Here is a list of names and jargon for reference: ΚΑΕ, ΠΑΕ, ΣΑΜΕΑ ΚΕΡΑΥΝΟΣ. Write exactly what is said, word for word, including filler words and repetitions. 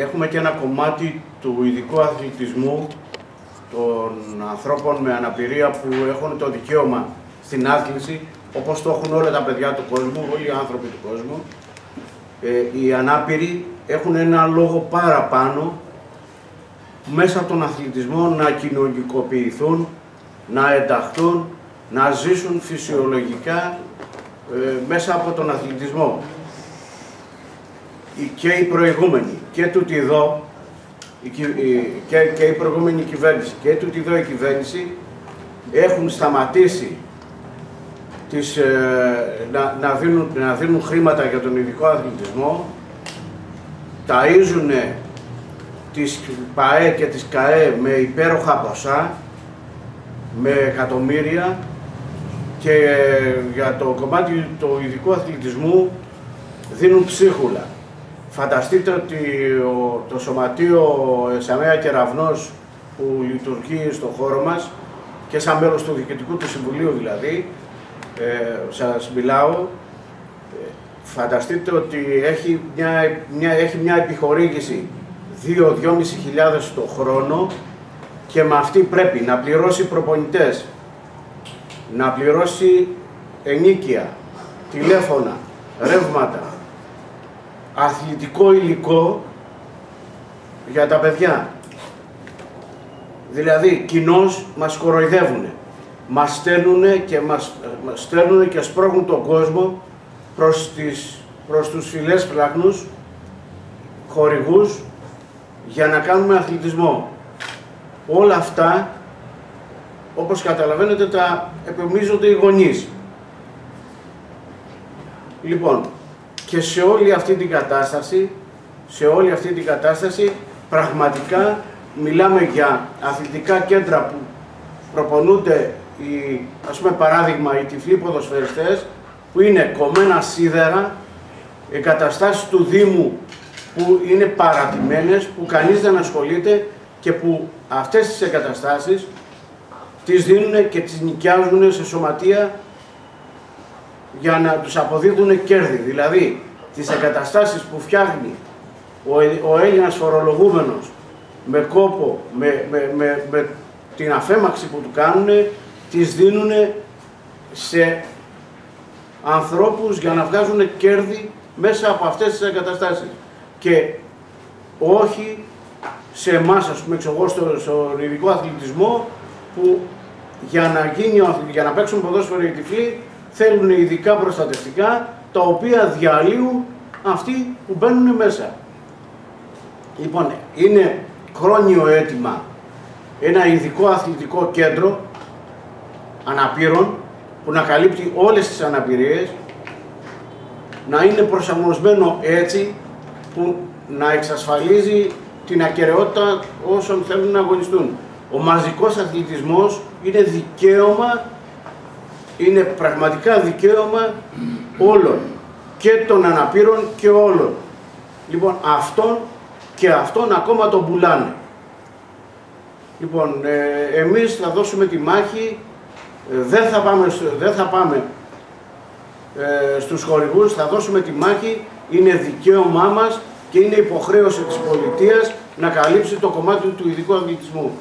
Έχουμε και ένα κομμάτι του ειδικού αθλητισμού των ανθρώπων με αναπηρία που έχουν το δικαίωμα στην άθληση, όπως το έχουν όλα τα παιδιά του κόσμου, όλοι οι άνθρωποι του κόσμου. Ε, οι ανάπηροι έχουν ένα λόγο παραπάνω μέσα από τον αθλητισμό να κοινωνικοποιηθούν, να ενταχθούν, να ζήσουν φυσιολογικά ε, μέσα από τον αθλητισμό. Και η προηγούμενη και τούτη εδώ η, και, και η προηγούμενη κυβέρνηση και τούτη εδώ η κυβέρνηση έχουν σταματήσει τις, ε, να, να, δίνουν, να δίνουν χρήματα για τον ειδικό αθλητισμό, ταΐζουν τις ΠΑΕ και τις ΚΑΕ με υπέροχα ποσά, με εκατομμύρια, και ε, για το κομμάτι του ειδικού αθλητισμού δίνουν ψίχουλα. Φανταστείτε ότι το σωματείο ΣΑΜΕΑ ΚΕΡΑΥΝΟΣ που λειτουργεί στον χώρο μας και σαν μέλος του Διοικητικού του Συμβουλίου δηλαδή, ε, σας μιλάω, φανταστείτε ότι έχει μια, μια, έχει μια επιχορήγηση δύο με δυόμισι χιλιάδες το χρόνο και με αυτή πρέπει να πληρώσει προπονητές, να πληρώσει ενοίκια, τηλέφωνα, ρεύματα, αθλητικό υλικό για τα παιδιά. Δηλαδή, κοινώς μας κοροϊδεύουνε, μας στέλνουνε και, μας, μας στέλνουνε και σπρώχνουν τον κόσμο προς, τις, προς τους φιλές πλάχνους, χορηγούς, για να κάνουμε αθλητισμό. Όλα αυτά, όπως καταλαβαίνετε, τα επομίζονται οι γονείς. Λοιπόν, και σε όλη αυτή την κατάσταση, σε όλη αυτή την κατάσταση πραγματικά μιλάμε για αθλητικά κέντρα που προπονούνται, οι, ας πούμε παράδειγμα, οι τυφλοί ποδοσφαιριστές που είναι κομμένα σίδερα, εγκαταστάσεις του Δήμου που είναι παρατημένες, που κανείς δεν ασχολείται και που αυτές τις εγκαταστάσεις τις δίνουν και τις νοικιάζουν σε σωματεία για να τους αποδίδουν κέρδη. Δηλαδή, τις εγκαταστάσεις που φτιάχνει ο Έλληνας φορολογούμενος με κόπο, με, με, με, με την αφέμαξη που του κάνουν, τις δίνουν σε ανθρώπους για να βγάζουν κέρδη μέσα από αυτές τις εγκαταστάσεις. Και όχι σε εμάς, ας πούμε, εξωγώ στο, στον ειδικό αθλητισμό, που για να, γίνει, για να παίξουν ποδόσφαιρο οι τυφλοί, θέλουν ειδικά προστατευτικά, τα οποία διαλύουν αυτοί που μπαίνουν μέσα. Λοιπόν, είναι χρόνιο αίτημα ένα ειδικό αθλητικό κέντρο αναπήρων που να καλύπτει όλες τις αναπηρίες, να είναι προσαρμοσμένο έτσι που να εξασφαλίζει την ακεραιότητα όσων θέλουν να αγωνιστούν. Ο μαζικός αθλητισμός είναι δικαίωμα. Είναι πραγματικά δικαίωμα όλων, και των αναπήρων και όλων. Λοιπόν, αυτόν και αυτόν ακόμα τον πουλάνε. Λοιπόν, ε, εμείς θα δώσουμε τη μάχη, ε, δεν θα πάμε, δεν θα πάμε ε, στους χορηγούς, θα δώσουμε τη μάχη, είναι δικαίωμά μας και είναι υποχρέωση της πολιτείας να καλύψει το κομμάτι του ειδικού αθλητισμού.